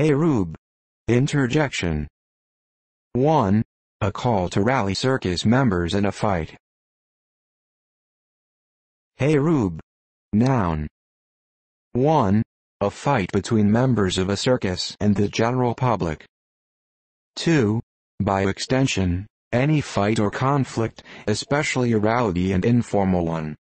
Arub. Interjection 1. A call to rally circus members in a fight. Arub. Noun. 1. A fight between members of a circus and the general public. 2. By extension, any fight or conflict, especially a rowdy and informal one.